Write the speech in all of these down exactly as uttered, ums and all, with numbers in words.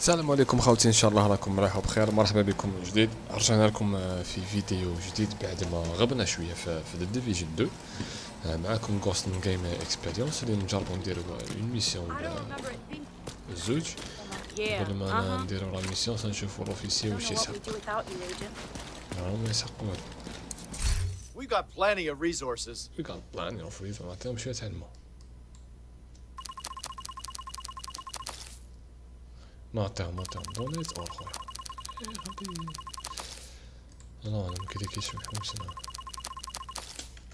السلام عليكم خوتي، ان شاء الله راكم رايحوا بخير. مرحبا بكم من جديد، رجعنا لكم في فيديو جديد بعد ما غبنا شويه في ذا ديفيجن اثنين معاكم غوست جيم اكسبيريونس. اللي نجربوا نديروا اون ميسيون زوج قبل ما نديروا لا ميسيون سنشوفوا لوفيسي واش يسحق. راهم يسحقون. We got plenty of resources. We got plenty of resources. معناتها شويه تاع الماء. نعطيهم نعطيهم دونيت أو خويا لا لا مكليكيش محومش معاهم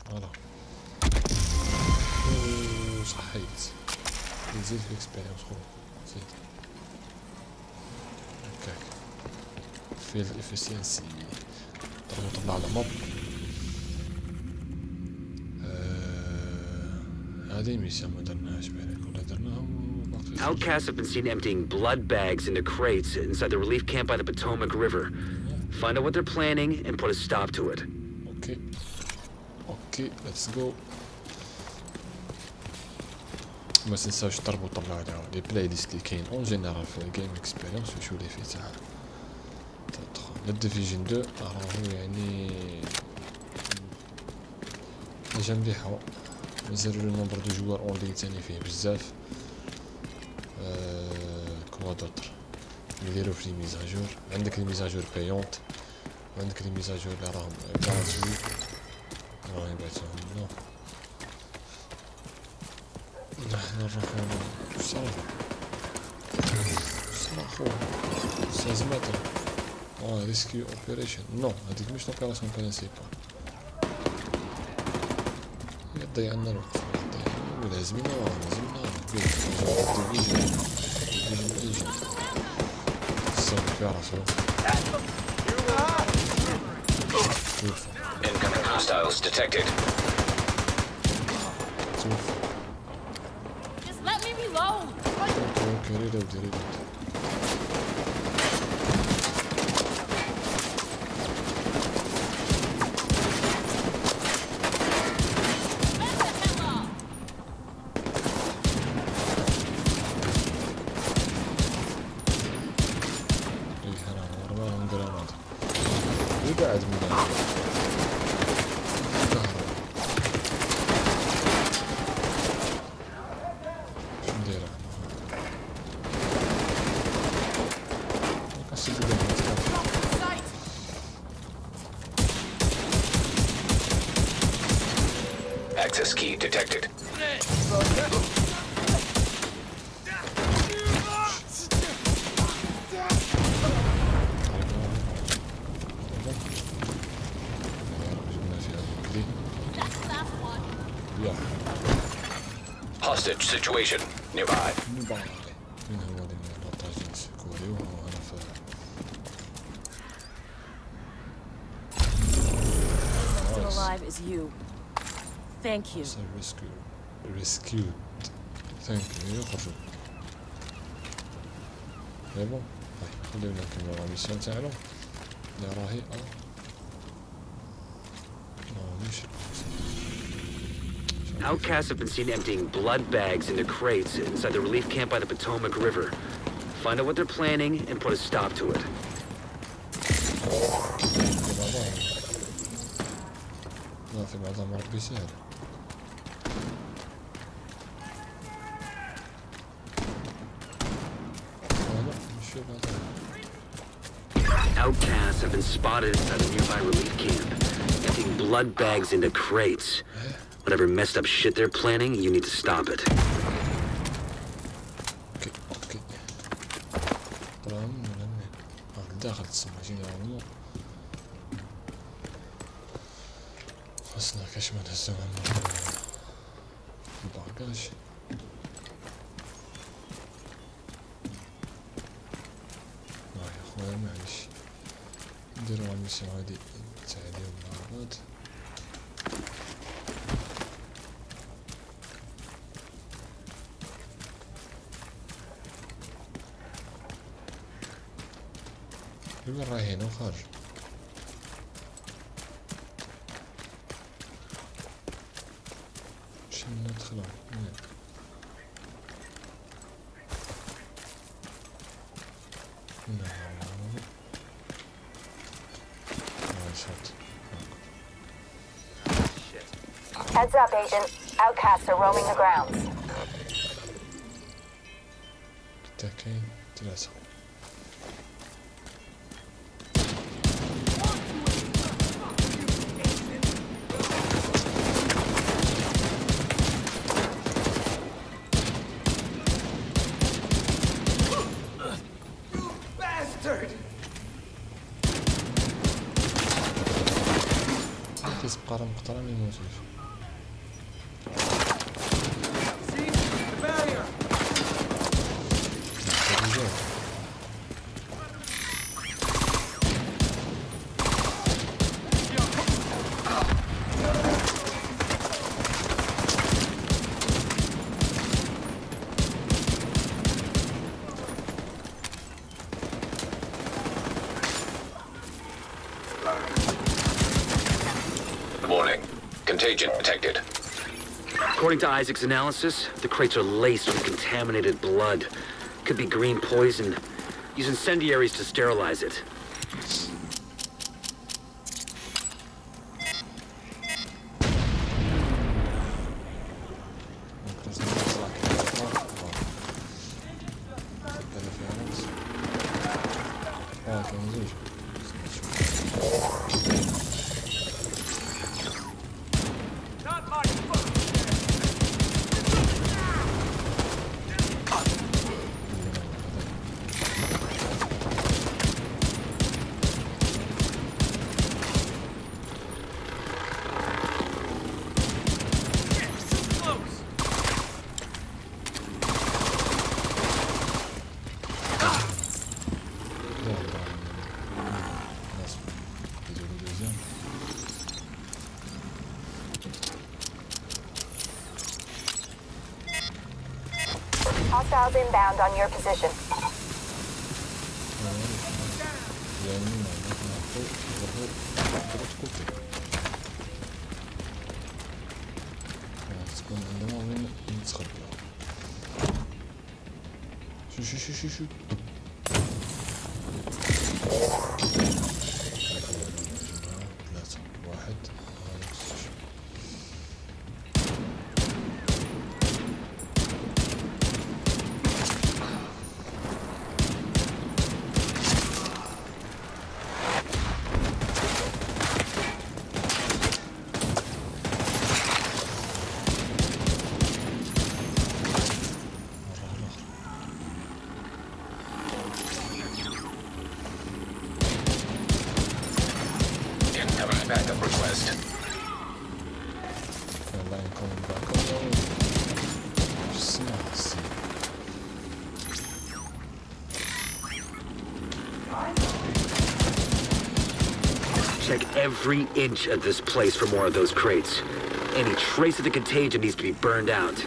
فوالا صحيت نزيد في الإكسبيريونس خويا زيد هكاك في الإفيسيانسي نضربو طبلة على الماب هادي ميسيون مدرناهاش بالك ولا درناها. Outcasts have been seen emptying blood bags into crates inside the relief camp by the Potomac River. Find out what they're planning and put a stop to it. Okay. Okay, let's go. ما تنساوش تربوا طبعا على لي بلاي ليست اللي كاين اون جينيرال في الجيم اكسبيريونس وشو اللي فيه تاع تدخل للديفيجن اثنين راهو يعني حاجه مليحه. مازالوا النمبر دو جوار اون لين ثاني فيه بزاف. كوا دوطر نديرو في ميزاجور، عندك الميزاجور بايونت وعندك الميزاجور اللي راهم كاراتوي راهي بعتهم لنا. نحنا نروحو بصراحة بصراحة ساز متر اه ريسكيو اوبيريشن. نو هاديك مش لوبيراسيون برينسيبال يضيع لنا الوقت ولازمنا لازمنا incoming hostiles detected. Just let me reload. Okay, reload, reload. بعد من access key detected. Hostage situation nearby. Still alive is you. Thank you. So rescued. Rescued. Thank you. يلا خلينا نكمل الميسيون تاعنا اللي راهي Outcasts have been seen emptying blood bags into crates inside the relief camp by the Potomac River. Find out what they're planning and put a stop to it. Outcasts have been spotted inside a nearby relief camp, emptying blood bags into crates. Whatever messed up shit they're planning, you need to stop it. Okay, okay. Ram, ram. Ah, دخلت سماجين عمو. خلصنا كاش من الزمان. باكاش. لا يا خويا معليش. نديرو الميسيون هادي تاع اليوم مع بعض. وين رايحين وخارج شنو ندخلو No. Oh shit. Oh. Shit. Heads up, Agent. Outcasts are roaming the grounds. Attaquer de l'assaut. تبقى مقطرة من الموجود. Agent detected. According to Isaac's analysis, the crates are laced with contaminated blood. Could be green poison. Use incendiaries to sterilize it. Hostiles inbound on your position. Every inch of this place for more of those crates. Any trace of the contagion needs to be burned out.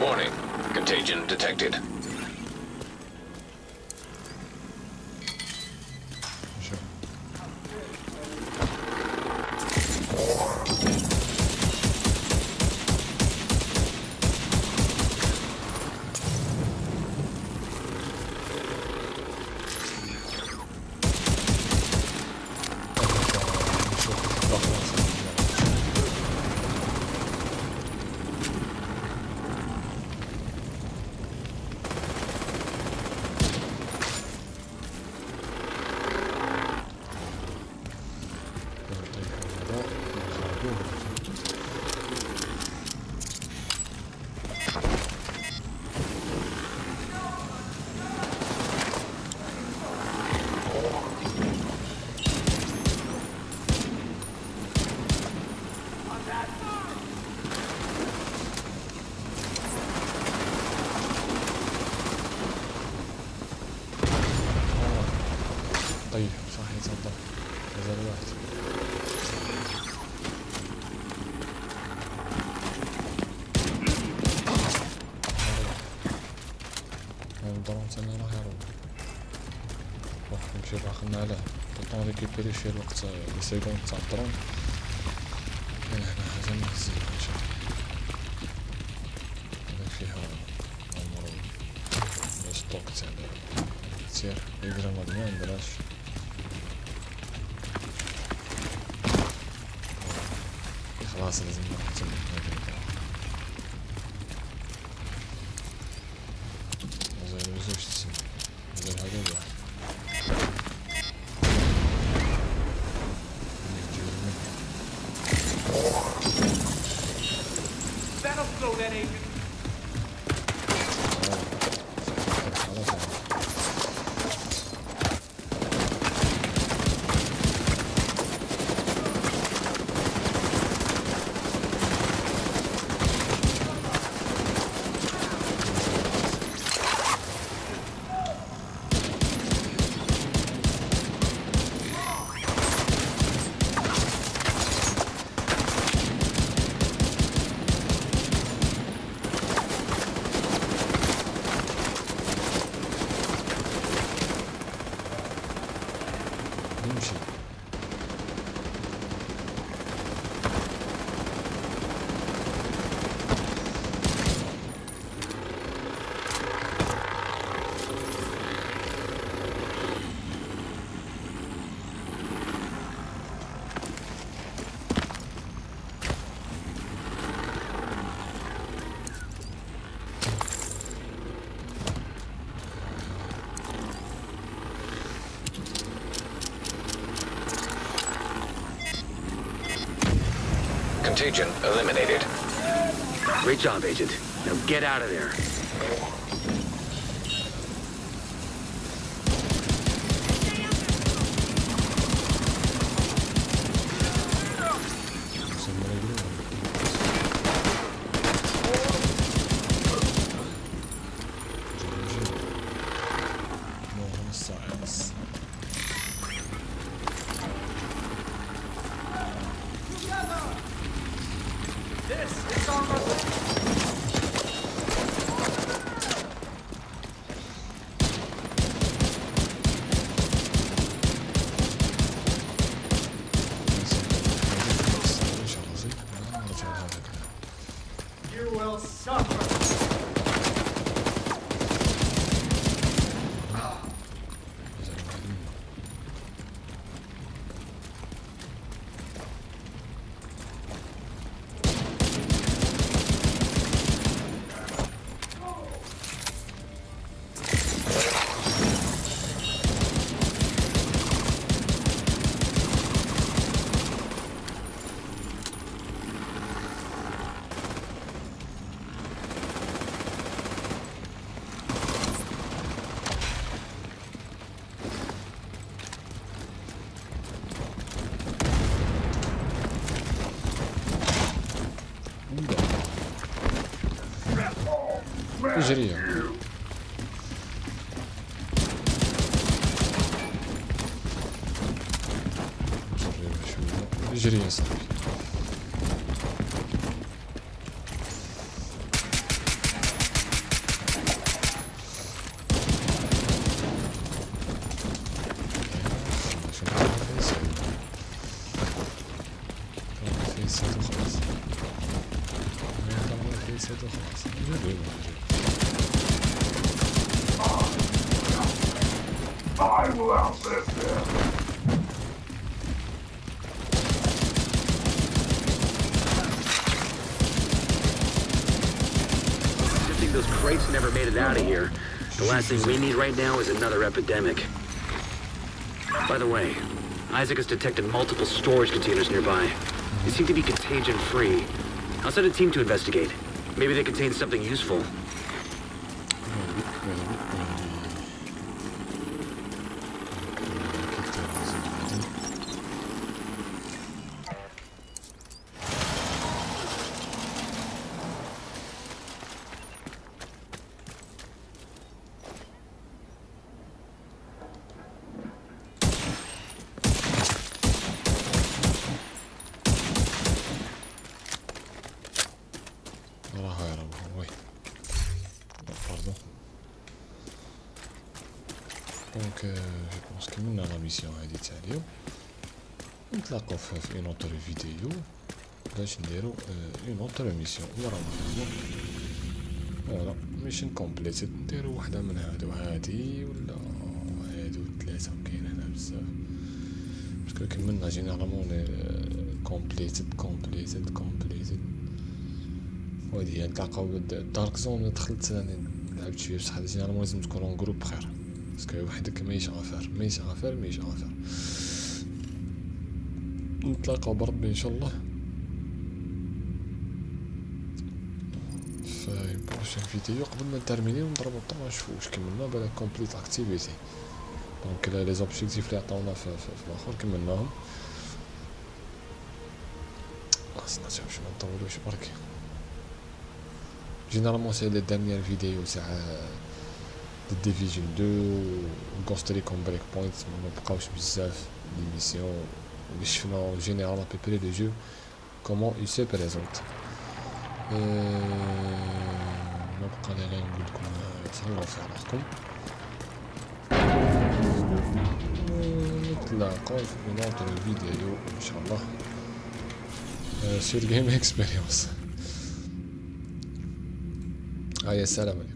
Warning. Contagion detected. طيب صح يتصدق взорваться. الدرون تاعنا راه يروح واخا نمشي راه خدنا عليه طون ريكيبيري شي الوقت لي سيكوند تاع الدرون من هنا حاجه مزيانه ان شاء الله فيها عمرو باش الطوق تاعنا تسير يقدر ما نديرهاش خلاص لازم نحطو Contagion eliminated. Great job, Agent. Now get out of there. Жри. Жри, я сам. The last thing we need right now is another epidemic. By the way, Isaac has detected multiple storage containers nearby. They seem to be contagion-free. I'll send a team to investigate. Maybe they contain something useful. Donc euh, je pense que nous avons la mission à dit ça. نتلاقوا في اون اوتر فيديو باش نديرو اون اوتر ميسيون ورا فوالا ميشن كومبليت. نديرو وحده من هادو هادي ولا هادو ثلاثه كاين هنا بزاف باسكو كملنا جينيرالمون كومبليت كومبليت كومبليت. وهادي هي نتلاقاو الدارك زون. دخلت راني لعبت شويه بصح جينيرالمون لازم تكونوا جروب بخير باسكو وحدك مايش غافر مايش غافر مايش غافر. نتلاقاو بربي ان شاء الله في بروشين فيديو قبل ما نترمينيو ونضربو الطون نشوفو واش كملنا بالا كومبليت اكتيفيتي. دونك لي زوبجيكتيف لي عطاونا في الاخر كملناهم. خاصنا نشوف شنو نطولوش برك. جينيرالمون سي لي دانيير فيديو تاع The Division تو و Ghost Recon Breakpoint مبقاوش بزاف لي ميسيون. En général, à peu près le jeu, comment il se présente. Euh, euh, sur Game Experience. Allez, salam.